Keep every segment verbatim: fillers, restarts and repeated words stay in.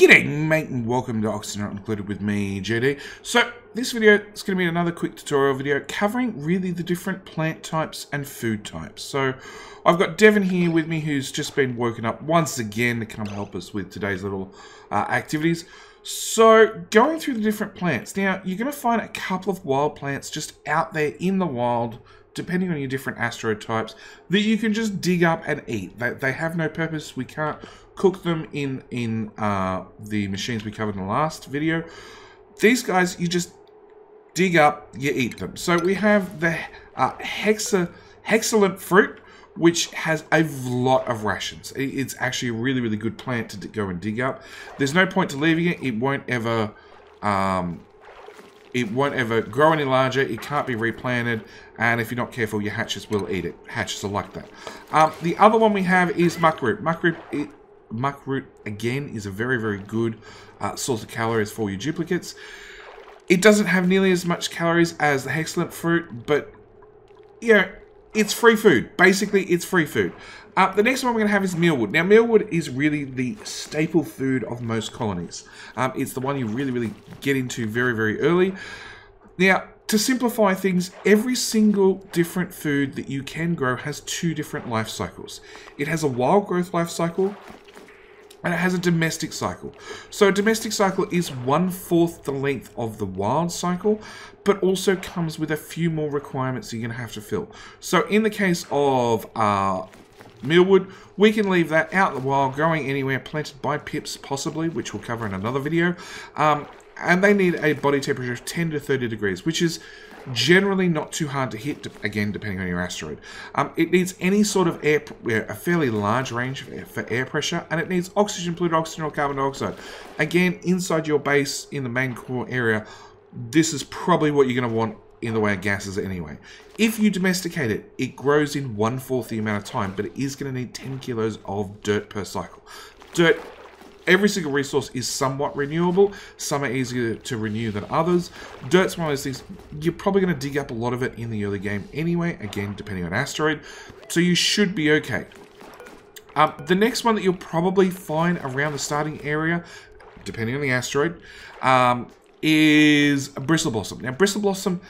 G'day mate and welcome to Oxygen Not Included with me, J D. So this video is going to be another quick tutorial video covering really the different plant types and food types. So I've got Devin here with me who's just been woken up once again to come help us with today's little uh, activities. So going through the different plants. Now you're going to find a couple of wild plants just out there in the wild, depending on your different astro types, that you can just dig up and eat. They, they have no purpose. We can't cook them in, in uh, the machines we covered in the last video. These guys, you just dig up, you eat them. So we have the uh, hexa, hexalent fruit, which has a lot of rations. It's actually a really, really good plant to go and dig up. There's no point to leaving it. It won't ever... Um, It won't ever grow any larger, it can't be replanted, and if you're not careful, your hatches will eat it. Hatches are like that. Um, the other one we have is muck root. Muck root, it, muck root again, is a very, very good uh, source of calories for your duplicates. It doesn't have nearly as much calories as the hexalent fruit, but, you know, it's free food. Basically, it's free food. Uh, the next one we're going to have is mealwood. Now, mealwood is really the staple food of most colonies. Um, it's the one you really, really get into very, very early. Now, to simplify things, every single different food that you can grow has two different life cycles. It has a wild growth life cycle, and it has a domestic cycle. So a domestic cycle is one-fourth the length of the wild cycle, but also comes with a few more requirements you're going to have to fill. So in the case of uh, mealwood, we can leave that out in the wild, growing anywhere, planted by pips possibly, which we'll cover in another video. Um, and they need a body temperature of ten to thirty degrees, which is generally not too hard to hit, again, depending on your asteroid. Um, it needs any sort of air, a fairly large range for air pressure, and it needs oxygen, polluted oxygen, or carbon dioxide. Again, inside your base, in the main core area, this is probably what you're going to want in the way of gases anyway. If you domesticate it, it grows in one-fourth the amount of time, but it is going to need ten kilos of dirt per cycle. Dirt, every single resource is somewhat renewable. Some are easier to renew than others. Dirt's one of those things, you're probably going to dig up a lot of it in the early game anyway, again, depending on asteroid, so you should be okay. Um, the next one that you'll probably find around the starting area, depending on the asteroid, um, is Bristle Blossom. Now, Bristle Blossom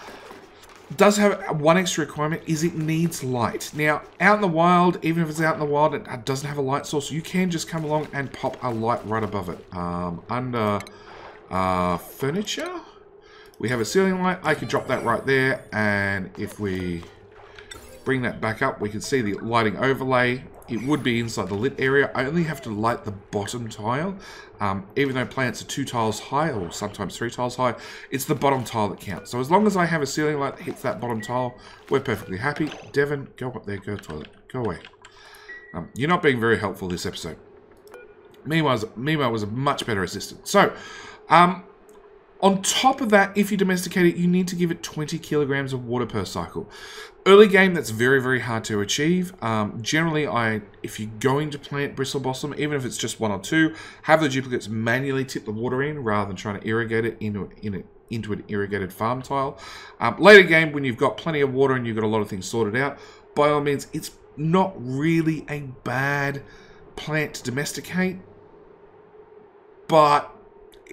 does have one extra requirement, is it needs light. Now, out in the wild, even if it's out in the wild, it doesn't have a light source. You can just come along and pop a light right above it. Um, under uh, furniture, we have a ceiling light. I could drop that right there, and if we bring that back up, we can see the lighting overlay. It would be inside the lit area. I only have to light the bottom tile. Um, even though plants are two tiles high, or sometimes three tiles high, it's the bottom tile that counts. So as long as I have a ceiling light that hits that bottom tile, we're perfectly happy. Devin, go up there, go to the toilet, go away. Um, you're not being very helpful this episode. Meanwhile, meanwhile was a much better assistant. So, um, on top of that, if you domesticate it, you need to give it twenty kilograms of water per cycle. Early game, that's very, very hard to achieve. Um, generally, I, if you're going to plant Bristle Blossom, even if it's just one or two, have the duplicates manually tip the water in rather than trying to irrigate it into, in it, into an irrigated farm tile. Um, later game, when you've got plenty of water and you've got a lot of things sorted out, by all means, it's not really a bad plant to domesticate, but...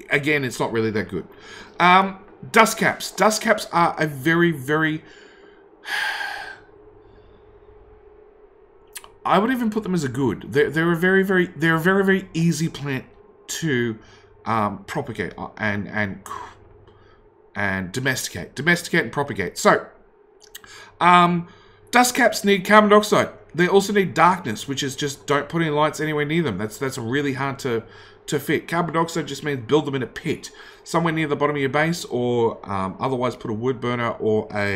again, it's not really that good. Um, Dustcaps. Dustcaps are a very, very... I would even put them as a good. They're, they're a very, very, they're a very, very easy plant to um, propagate and and and domesticate, domesticate and propagate. So, um, Dustcaps need carbon dioxide. They also need darkness, which is just don't put any lights anywhere near them. That's that's really hard to. to fit. Carbon dioxide just means build them in a pit somewhere near the bottom of your base, or um, otherwise put a wood burner or a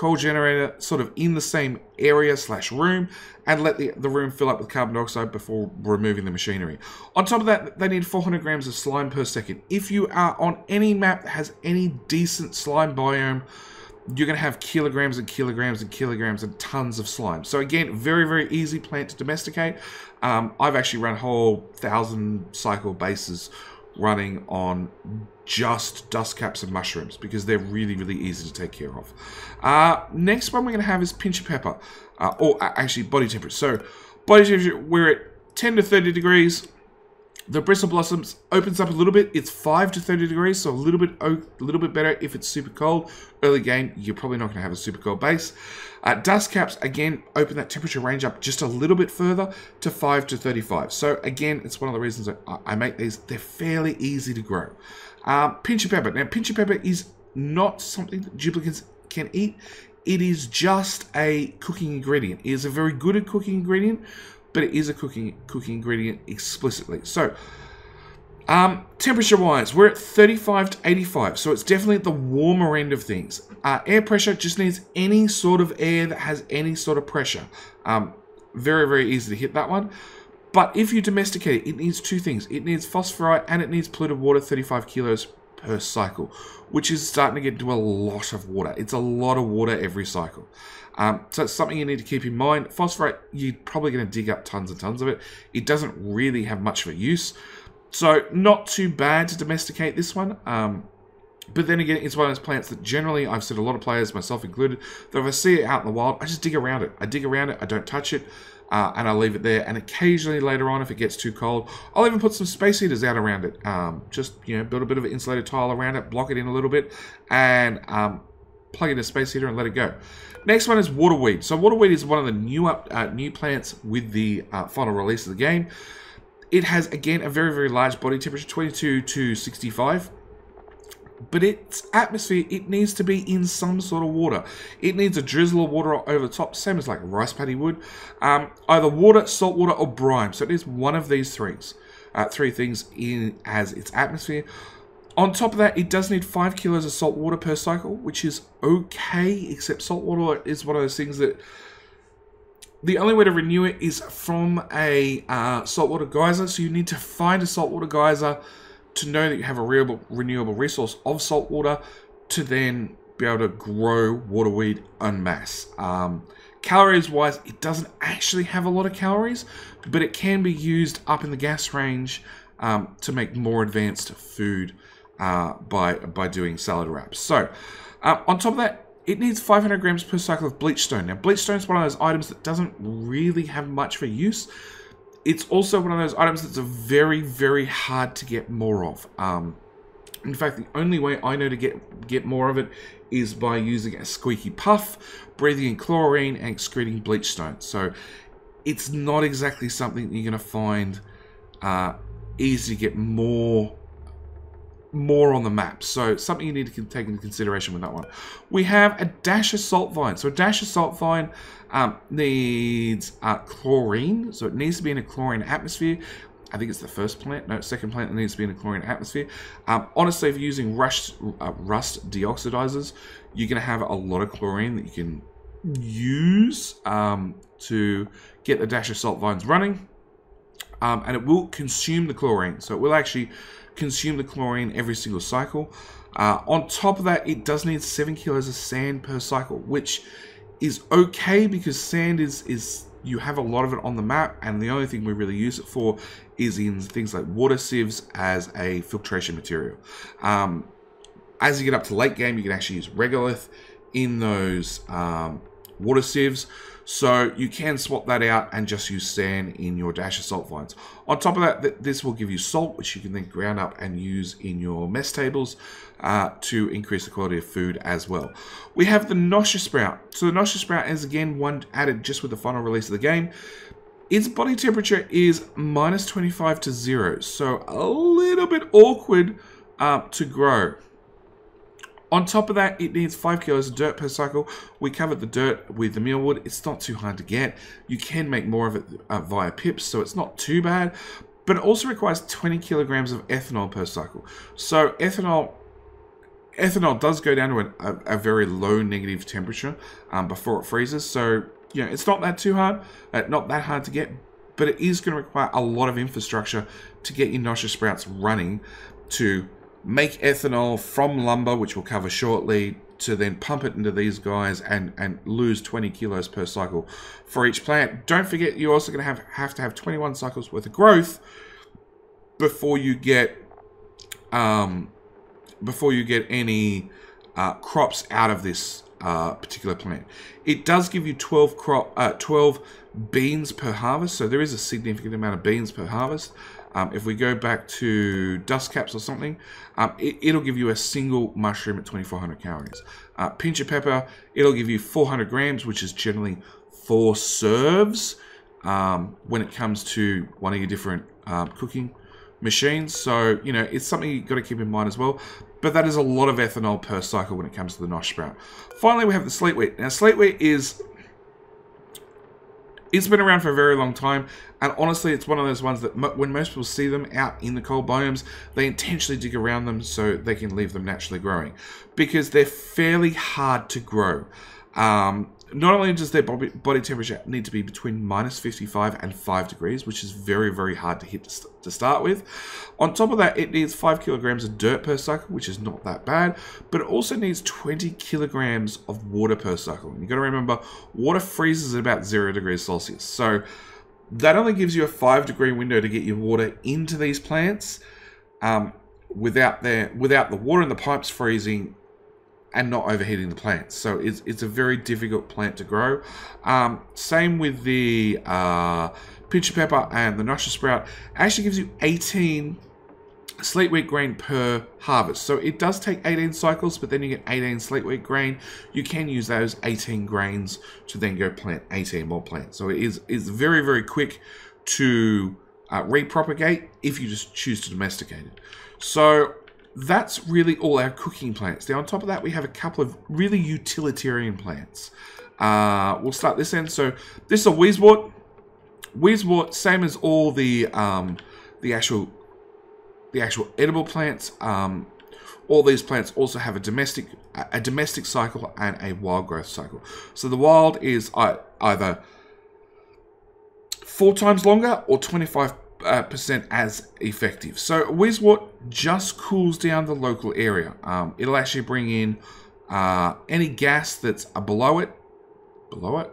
coal generator sort of in the same area slash room, and let the, the room fill up with carbon dioxide before removing the machinery. On top of that, they need four hundred grams of slime per second. If you are on any map that has any decent slime biome, you're going to have kilograms and kilograms and kilograms and tons of slime. So again, very, very easy plant to domesticate. Um, I've actually run whole thousand cycle bases running on just dust caps and mushrooms because they're really, really easy to take care of. Uh, next one we're going to have is Pincha Pepper, uh, or actually body temperature. So body temperature, we're at ten to thirty degrees. The Bristle Blossoms opens up a little bit. It's five to thirty degrees, so a little bit a little bit better if it's super cold. Early game, you're probably not going to have a super cold base. Uh, Dustcaps, again, open that temperature range up just a little bit further to five to thirty-five. So, again, it's one of the reasons I, I make these. They're fairly easy to grow. Um, Pincha Pepper. Now, Pincha Pepper is not something that duplicates can eat. It is just a cooking ingredient. It is a very good at cooking ingredient, but it is a cooking cooking ingredient explicitly. So, um, temperature-wise, we're at thirty-five to eighty-five, so it's definitely at the warmer end of things. Uh, air pressure just needs any sort of air that has any sort of pressure. Um, very, very easy to hit that one. But if you domesticate it, it needs two things. It needs phosphorite and it needs polluted water, thirty-five kilos per cycle, which is starting to get into a lot of water. It's a lot of water every cycle. Um, so it's something you need to keep in mind. Phosphorite, you're probably going to dig up tons and tons of it. It doesn't really have much of a use. So not too bad to domesticate this one. Um, but then again, it's one of those plants that generally, I've seen a lot of players, myself included, that if I see it out in the wild, I just dig around it. I dig around it, I don't touch it, uh, and I leave it there. And occasionally later on, if it gets too cold, I'll even put some space heaters out around it. Um, just, you know, build a bit of an insulated tile around it, block it in a little bit, and um, plug in a space heater and let it go. Next one is Waterweed. So Waterweed is one of the new up, uh, new plants with the uh, final release of the game. It has, again, a very, very large body temperature, twenty-two to sixty-five. But its atmosphere, it needs to be in some sort of water. It needs a drizzle of water over the top, same as like rice paddy would. Um, either water, salt water, or brine. So it needs one of these things, uh, three things in as its atmosphere. On top of that, it does need five kilos of salt water per cycle, which is okay, except salt water is one of those things that the only way to renew it is from a uh, saltwater geyser. So you need to find a saltwater geyser to know that you have a renewable, renewable resource of salt water to then be able to grow waterweed en masse. Um, Calories-wise, it doesn't actually have a lot of calories, but it can be used up in the gas range um, to make more advanced food. Uh, by by doing salad wraps. So, uh, on top of that, it needs five hundred grams per cycle of bleach stone. Now, bleach stone is one of those items that doesn't really have much for use. It's also one of those items that's a very, very hard to get more of. Um, in fact, the only way I know to get, get more of it is by using a squeaky puff, breathing in chlorine, and excreting bleach stone. So, it's not exactly something that you're going to find uh, easy to get more more on the map, so something you need to take into consideration with that one. We have a dash of salt vine. So a dash of salt vine um, needs uh, chlorine, so it needs to be in a chlorine atmosphere. I think it's the first plant, no, second plant that needs to be in a chlorine atmosphere. Um, honestly, if you're using rust, uh, rust deoxidizers, you're going to have a lot of chlorine that you can use um, to get the dash of salt vines running, um, and it will consume the chlorine, so it will actually consume the chlorine every single cycle. Uh, on top of that, it does need seven kilos of sand per cycle, which is okay because sand is is you have a lot of it on the map, and the only thing we really use it for is in things like water sieves as a filtration material. Um, as you get up to late game, you can actually use regolith in those um, water sieves. So you can swap that out and just use sand in your dash of salt vines. On top of that, th this will give you salt, which you can then ground up and use in your mess tables uh, to increase the quality of food as well. We have the noxious sprout. So the noxious sprout is again one added just with the final release of the game. Its body temperature is minus twenty-five to zero, so a little bit awkward uh, to grow. On top of that, it needs five kilos of dirt per cycle. We covered the dirt with the mealwood. It's not too hard to get. You can make more of it uh, via pips, so it's not too bad. But it also requires twenty kilograms of ethanol per cycle. So ethanol ethanol does go down to an, a, a very low negative temperature um, before it freezes. So, you know, it's not that too hard, uh, not that hard to get. But it is going to require a lot of infrastructure to get your noxious sprouts running to make ethanol from lumber, which we'll cover shortly, to then pump it into these guys and, and lose twenty kilos per cycle for each plant. Don't forget, you're also going to have, have to have twenty-one cycles worth of growth before you get um, before you get any uh, crops out of this uh, particular plant. It does give you twelve crop uh, twelve beans per harvest, so there is a significant amount of beans per harvest. Um, if we go back to Dustcaps or something, um, it, it'll give you a single mushroom at twenty-four hundred calories. Uh, Pincha Pepper, it'll give you four hundred grams, which is generally four serves um, when it comes to one of your different um, cooking machines. So, you know, it's something you've got to keep in mind as well. But that is a lot of ethanol per cycle when it comes to the noxious sprout. Finally, we have the Sleet Wheat. Now, Sleet Wheat is... It's been around for a very long time, and honestly, it's one of those ones that m when most people see them out in the cold biomes, they intentionally dig around them so they can leave them naturally growing, because they're fairly hard to grow. Um, not only does their body, body temperature need to be between minus fifty-five and five degrees, which is very, very hard to hit to, st to start with. On top of that, it needs five kilograms of dirt per cycle, which is not that bad, but it also needs twenty kilograms of water per cycle. And you've got to remember, water freezes at about zero degrees Celsius. So that only gives you a five degree window to get your water into these plants um, without, their, without the water in the pipes freezing and not overheating the plants. So it's, it's a very difficult plant to grow. Um, same with the uh, Pincha Pepper and the noxious sprout. Actually gives you eighteen Sleet Wheat grain per harvest. So it does take eighteen cycles, but then you get eighteen Sleet Wheat grain. You can use those eighteen grains to then go plant eighteen more plants. So it is it's very, very quick to uh, repropagate if you just choose to domesticate it. So that's really all our cooking plants. Now, on top of that, we have a couple of really utilitarian plants. Uh, we'll start this end. So this is a Wheezewort. Wheezewort, same as all the um, the actual the actual edible plants. Um, all these plants also have a domestic a domestic cycle and a wild growth cycle. So the wild is either four times longer or twenty-five. Uh, percent as effective. So Wheezewort just cools down the local area. Um, it'll actually bring in uh, any gas that's uh, below it, below it,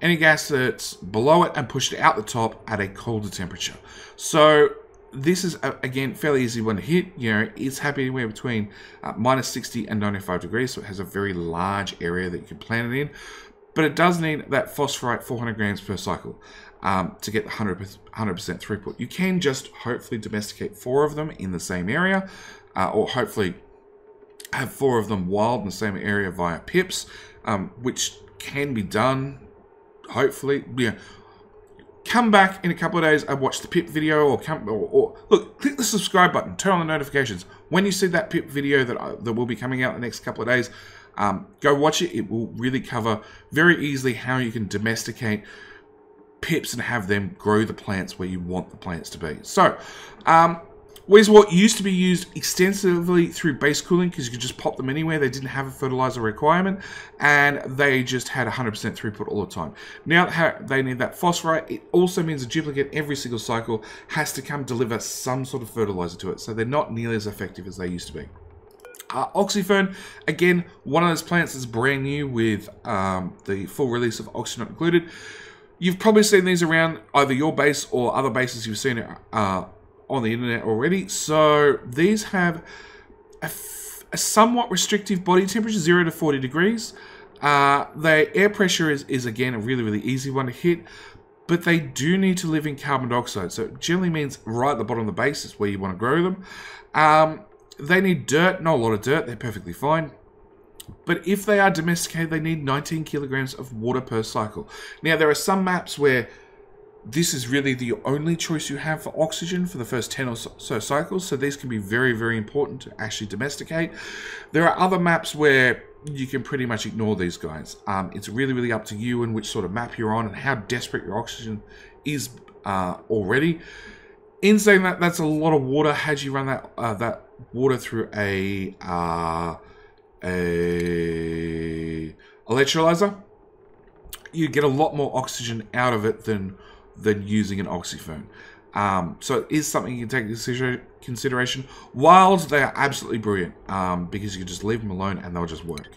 any gas that's below it and push it out the top at a colder temperature. So this is uh, again fairly easy one to hit. You know, it's happy anywhere between uh, minus sixty and ninety-five degrees, so it has a very large area that you can plant it in. But it does need that phosphorite four hundred grams per cycle um, to get the one hundred percent throughput. You can just hopefully domesticate four of them in the same area, uh, or hopefully have four of them wild in the same area via pips, um, which can be done, hopefully. Yeah. Come back in a couple of days and watch the Pip video, or come or, or look, click the subscribe button, turn on the notifications. When you see that Pip video that, I, that will be coming out in the next couple of days, Um, go watch it. It will really cover very easily how you can domesticate pips and have them grow the plants where you want the plants to be. So, um, Wheezewort used to be used extensively through base cooling because you could just pop them anywhere. They didn't have a fertilizer requirement and they just had one hundred percent throughput all the time. Now they need that phosphorite. It also means a duplicate every single cycle has to come deliver some sort of fertilizer to it. So they're not nearly as effective as they used to be. Uh, Oxyfern, again, one of those plants that's brand new with um, the full release of Oxygen Not Included. You've probably seen these around either your base or other bases you've seen uh, on the internet already. So these have a, f a somewhat restrictive body temperature, zero to forty degrees. Uh, their air pressure is, is, again, a really, really easy one to hit. But they do need to live in carbon dioxide. So it generally means right at the bottom of the base is where you want to grow them. Um... They need dirt, not a lot of dirt, they're perfectly fine. But if they are domesticated, they need nineteen kilograms of water per cycle. Now, there are some maps where this is really the only choice you have for oxygen for the first ten or so cycles, so these can be very, very important to actually domesticate. There are other maps where you can pretty much ignore these guys. Um, it's really, really up to you and which sort of map you're on and how desperate your oxygen is uh, already. In saying that, that's a lot of water. Had you run that uh, that water through a uh, a electrolyzer, you get a lot more oxygen out of it than than using an oxyfern. Um, so it is something you can take into consideration. Wilds, they are absolutely brilliant um, because you can just leave them alone and they'll just work.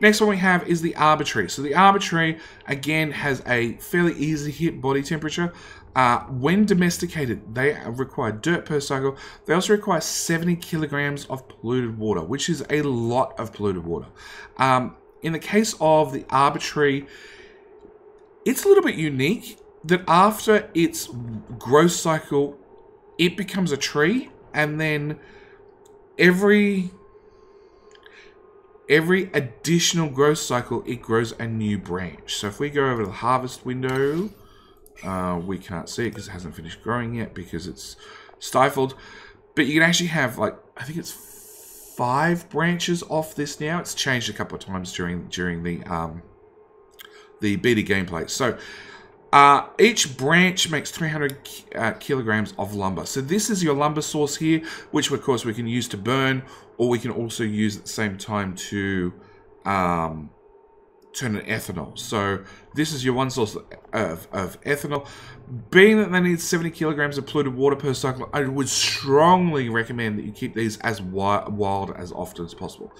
Next one we have is the Arbor Tree. So the Arbor Tree, again, has a fairly easy hit body temperature. Uh, when domesticated, they require dirt per cycle. They also require seventy kilograms of polluted water, which is a lot of polluted water. Um, in the case of the Arbor Tree, it's a little bit unique that after its growth cycle it becomes a tree, and then every every additional growth cycle, it grows a new branch. So if we go over to the harvest window, uh, we can't see it because it hasn't finished growing yet because it's stifled. But you can actually have, like, I think it's five branches off this now. It's changed a couple of times during during the um, the beta gameplay. So uh, each branch makes three hundred uh, kilograms of lumber. So this is your lumber source here, which of course we can use to burn, or we can also use at the same time to um, turn into ethanol. So this is your one source of, of ethanol. Being that they need seventy kilograms of polluted water per cycle, I would strongly recommend that you keep these as wi wild as often as possible.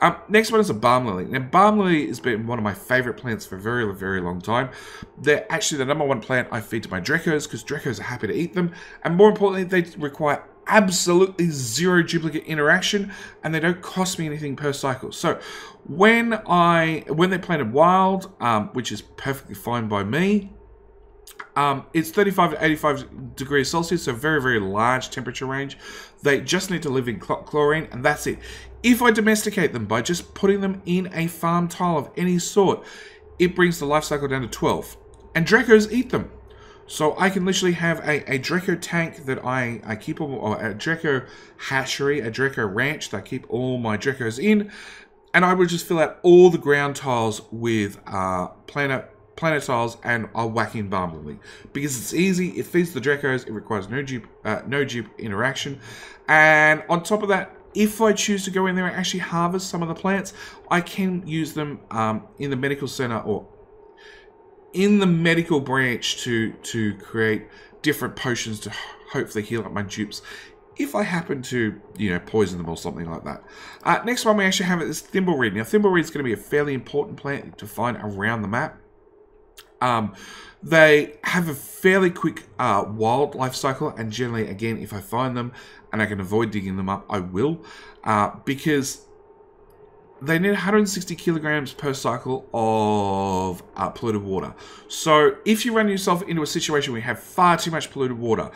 Um, next one is a balm lily. Now, balm lily has been one of my favorite plants for a very, very long time. They're actually the number one plant I feed to my Dreckos because Dreckos are happy to eat them. And more importantly, they require absolutely zero duplicate interaction, and they don't cost me anything per cycle. So when I when they planted wild, um, which is perfectly fine by me, um, it's thirty-five to eighty-five degrees Celsius, so very very large temperature range. They just need to live in chlorine, and that's it. If I domesticate them by just putting them in a farm tile of any sort, it brings the life cycle down to twelve, and Dreckos eat them. So I can literally have a, a Drecko tank that I, I keep, or a Drecko hatchery, a Drecko ranch that I keep all my Dreckos in, and I would just fill out all the ground tiles with uh, planet, planet tiles and a whacking balm lily. Because it's easy, it feeds the Dreckos, it requires no dupe, uh, no dupe interaction, and on top of that, if I choose to go in there and actually harvest some of the plants, I can use them um, in the medical center or in the medical branch to to create different potions to hopefully heal up my dupes if I happen to, you know, poison them or something like that. Uh, next one we actually have is Timble Reed. Now, Timble Reed is going to be a fairly important plant to find around the map. Um, they have a fairly quick uh, wild life cycle, and generally, again, if I find them and I can avoid digging them up, I will, uh, because they need one hundred sixty kilograms per cycle of uh, polluted water. So if you run yourself into a situation where you have far too much polluted water,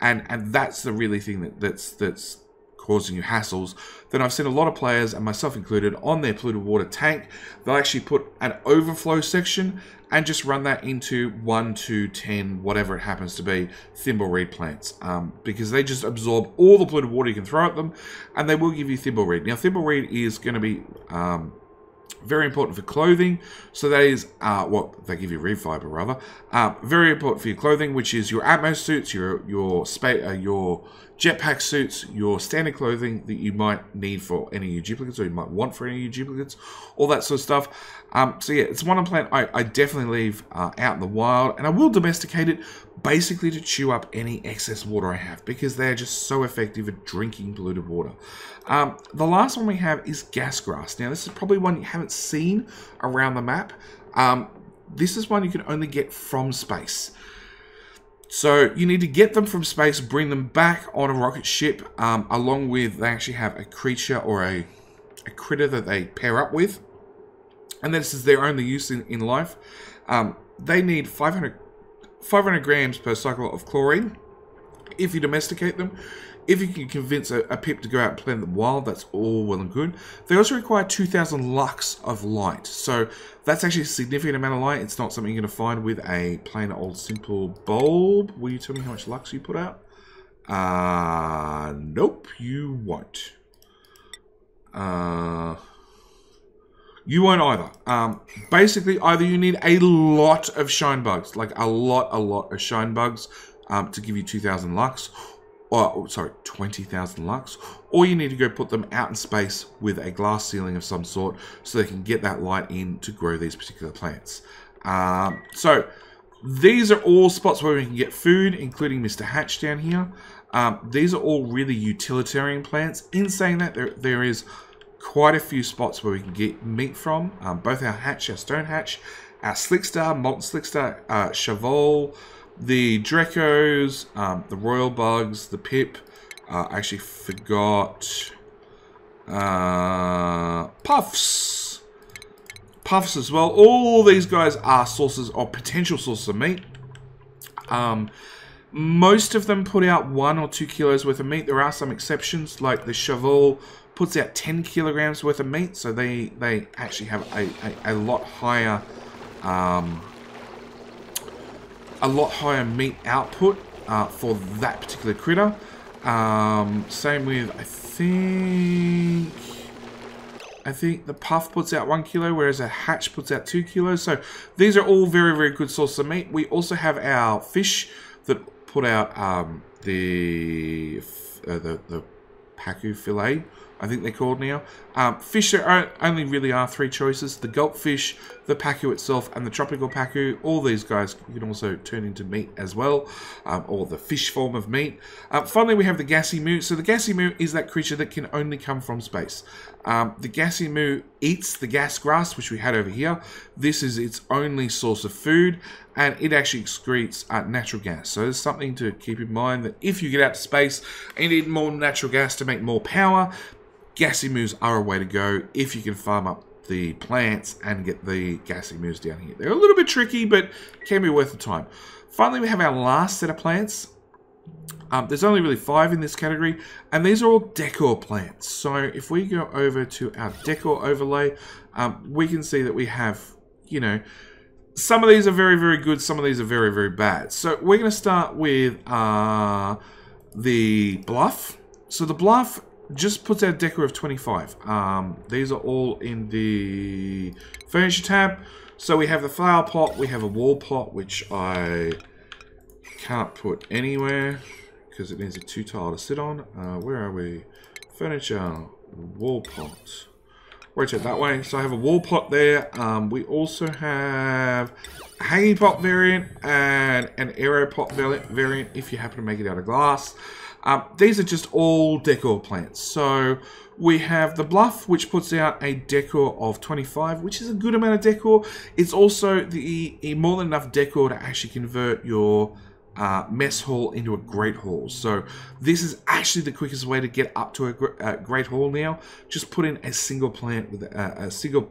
and, and that's the really thing that, that's that's causing you hassles, then I've seen a lot of players, and myself included, on their polluted water tank, they'll actually put an overflow section and just run that into one, two, ten, whatever it happens to be, Thimble Reed plants, um, because they just absorb all the polluted water you can throw at them, and they will give you Thimble Reed. Now, Thimble Reed is going to be um, very important for clothing, so that is, uh, what, well, they give you reed fiber, rather, uh, very important for your clothing, which is your Atmos suits, your, your, spa uh, your jetpack suits, your standard clothing that you might need for any of your duplicates, or you might want for any of your duplicates, all that sort of stuff. Um, so yeah, it's one plant I, I definitely leave uh, out in the wild, and I will domesticate it basically to chew up any excess water I have, because they're just so effective at drinking polluted water. Um, the last one we have is gas grass. Now, this is probably one you haven't seen around the map. Um, this is one you can only get from space. So you need to get them from space, bring them back on a rocket ship, um, along with, they actually have a creature or a, a critter that they pair up with. And this is their only use in, in life. Um, they need five hundred, five hundred grams per cycle of chlorine if you domesticate them. If you can convince a, a Pip to go out and plant them wild, that's all well and good. They also require two thousand lux of light. So that's actually a significant amount of light. It's not something you're going to find with a plain old simple bulb. Will you tell me how much lux you put out? Uh, nope, you won't. Uh, you won't either. Um, basically, either you need a lot of shine bugs, like a lot, a lot of shine bugs um, to give you two thousand lux, Oh, sorry, twenty thousand lux, or you need to go put them out in space with a glass ceiling of some sort so they can get that light in to grow these particular plants. Um, so these are all spots where we can get food, including Mister Hatch down here. Um, these are all really utilitarian plants. In saying that, there, there is quite a few spots where we can get meat from. Um, both our Hatch, our Stone Hatch, our Slickstar, Molten Slickstar, uh, Cheval, the Dreckos, um, the Royal Bugs, the Pip. Uh, I actually forgot uh, Puffs. Puffs as well. All these guys are sources or potential sources of meat. Um, Most of them put out one or two kilos worth of meat. There are some exceptions, like the Cheval puts out ten kilograms worth of meat, so they, they actually have a, a, a lot higher um, a lot higher meat output uh, for that particular critter. Um, same with, I think, I think the Puff puts out one kilo, whereas a Hatch puts out two kilos. So these are all very, very good sources of meat. We also have our fish that put out um, the, uh, the the pacu fillet, I think they're called now. Um, fish, there are, only really are three choices: the gulpfish, the pacu itself, and the tropical pacu. All these guys you can also turn into meat as well, um, or the fish form of meat. Um, finally, we have the Gassy Moo. So the Gassy Moo is that creature that can only come from space. Um, the Gassy Moo eats the gas grass, which we had over here. This is its only source of food, and it actually excretes uh, natural gas. So there's something to keep in mind, that if you get out to space and you need more natural gas to make more power, Gassy Moos are a way to go if you can farm up the plants and get the Gassy Moos down here. They're a little bit tricky, but can be worth the time. Finally, we have our last set of plants. Um, there's only really five in this category, and these are all decor plants. So if we go over to our decor overlay, um, we can see that we have, you know, some of these are very, very good. Some of these are very, very bad. So we're going to start with uh, the Bluff. So the Bluff just puts out a decor of twenty-five. Um, these are all in the furniture tab. So we have the flower pot. We have a wall pot, which I can't put anywhere because it needs a two tile to sit on. Uh, where are we? Furniture, wall pot. Rotate that way. So I have a wall pot there. Um, we also have a hanging pot variant and an aero pot variant if you happen to make it out of glass. Um, these are just all decor plants. So we have the Bluff, which puts out a decor of twenty-five, which is a good amount of decor. It's also the more than enough decor to actually convert your Uh, mess hall into a great hall. So this is actually the quickest way to get up to a gr uh, great hall now. Just put in a single plant with a, a single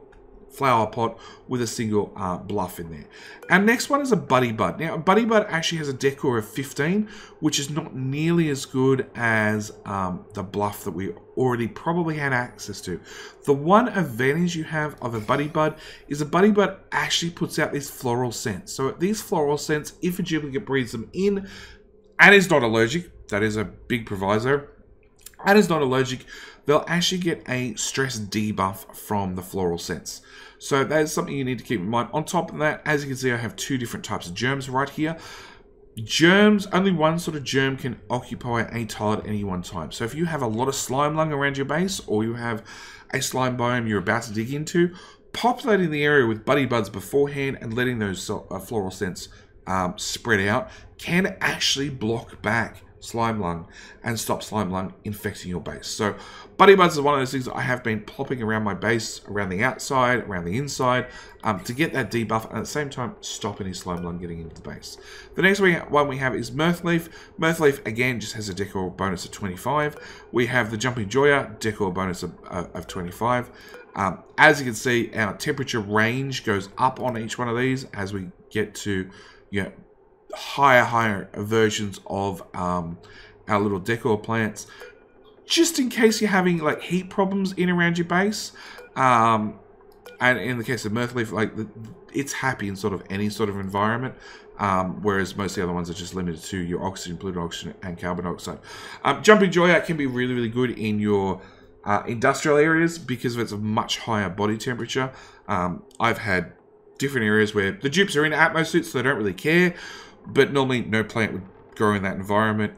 flower pot with a single uh, Bluff in there. Our next one is a Buddy Bud. Now, Buddy Bud actually has a decor of fifteen, which is not nearly as good as um, the Bluff that we already probably had access to. The one advantage you have of a Buddy Bud is a Buddy Bud actually puts out these floral scents. So these floral scents, if a duplicate breathes them in and is not allergic, that is a big proviso, and is not allergic, they'll actually get a stress debuff from the floral scents. So that is something you need to keep in mind. On top of that, as you can see, I have two different types of germs right here. Germs, only one sort of germ can occupy a tile at any one time. So if you have a lot of slime lung around your base, or you have a slime biome you're about to dig into, populating the area with Buddy Buds beforehand and letting those uh, floral scents um, spread out can actually block back slime lung and stop slime lung infecting your base. So Buddy Buds is one of those things that I have been plopping around my base, around the outside, around the inside, um, to get that debuff and at the same time stop any slime lung getting into the base. The next one we have is MirthLeaf. MirthLeaf again just has a decor bonus of twenty-five. We have the Jumping Joya, decor bonus of, uh, of twenty-five. Um, as you can see, our temperature range goes up on each one of these as we get to, you know, higher higher versions of um our little decor plants, just in case you're having like heat problems in around your base. Um and in the case of MirthLeaf, like the, it's happy in sort of any sort of environment, um whereas most of the other ones are just limited to your oxygen, polluted oxygen, and carbon dioxide. um Jumping Joya can be really really good in your uh industrial areas because of its a much higher body temperature. um I've had different areas where the dupes are in atmo suits, so they don't really care, but normally no plant would grow in that environment.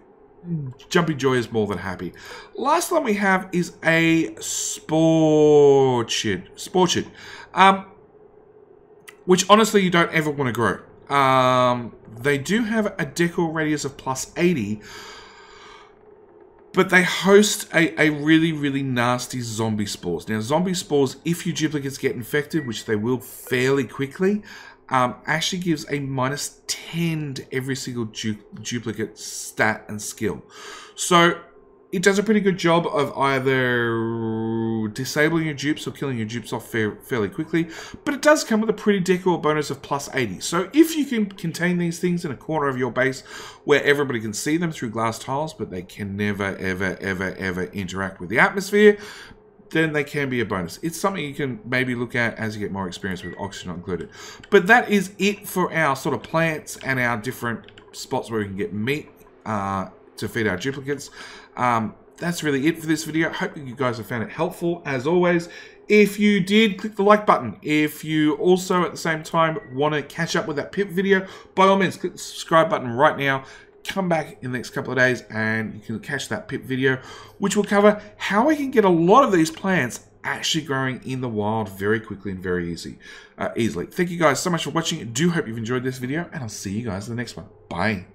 Jumping Joy is more than happy. Last one we have is a sporchid, sporchid, um, which honestly you don't ever want to grow. Um, they do have a decor radius of plus eighty, but they host a, a really, really nasty zombie spores. Now, zombie spores, if your duplicates get infected, which they will fairly quickly, Um, actually gives a minus ten to every single du duplicate stat and skill. So it does a pretty good job of either disabling your dupes or killing your dupes off fa fairly quickly, but it does come with a pretty decoy bonus of plus eighty. So if you can contain these things in a corner of your base where everybody can see them through glass tiles, but they can never, ever, ever, ever interact with the atmosphere, then they can be a bonus. It's something you can maybe look at as you get more experience with Oxygen Not Included. But that is it for our sort of plants and our different spots where we can get meat uh, to feed our duplicates. Um, that's really it for this video. I hope you guys have found it helpful. As always, if you did, click the like button. If you also at the same time want to catch up with that Pip video, by all means, click the subscribe button right now. Come back in the next couple of days and you can catch that Pip video, which will cover how we can get a lot of these plants actually growing in the wild very quickly and very easy, uh, easily. Thank you guys so much for watching. I do hope you've enjoyed this video, and I'll see you guys in the next one. Bye.